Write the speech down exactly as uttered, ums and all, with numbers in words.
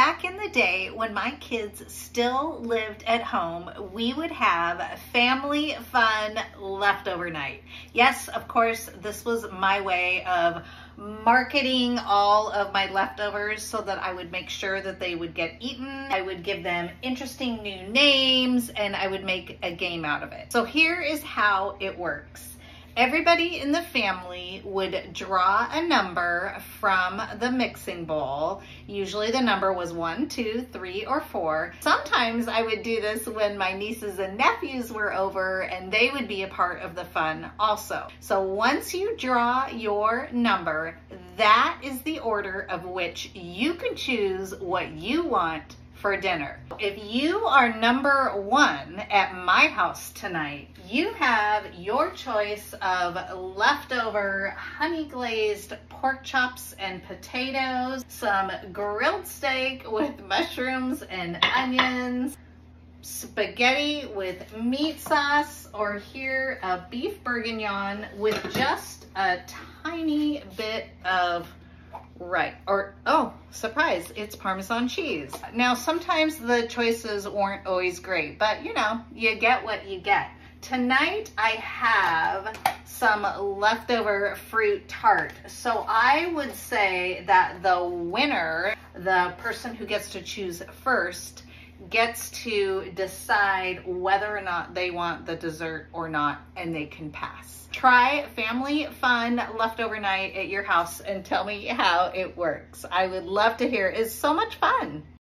back in the day when my kids still lived at home, we would have family fun leftover night. Yes, of course, this was my way of marketing all of my leftovers so that I would make sure that they would get eaten. I would give them interesting new names and I would make a game out of it. So here is how it works. Everybody in the family would draw a number from the mixing bowl. Usually the number was one, two, three, or four. Sometimes I would do this when my nieces and nephews were over and they would be a part of the fun also. So once you draw your number, that is the order of which you can choose what you want for dinner. If you are number one at my house tonight, you have your choice of leftover honey glazed pork chops and potatoes, some grilled steak with mushrooms and onions, spaghetti with meat sauce, or here a beef bourguignon with just a tiny bit of right, or, oh, surprise, it's Parmesan cheese. Now, sometimes the choices weren't always great, but you know, you get what you get. Tonight, I have some leftover fruit tart. So I would say that the winner, the person who gets to choose first, gets to decide whether or not they want the dessert or not, and they can pass. Try family fun leftover night at your house and tell me how it works. I would love to hear. It's so much fun.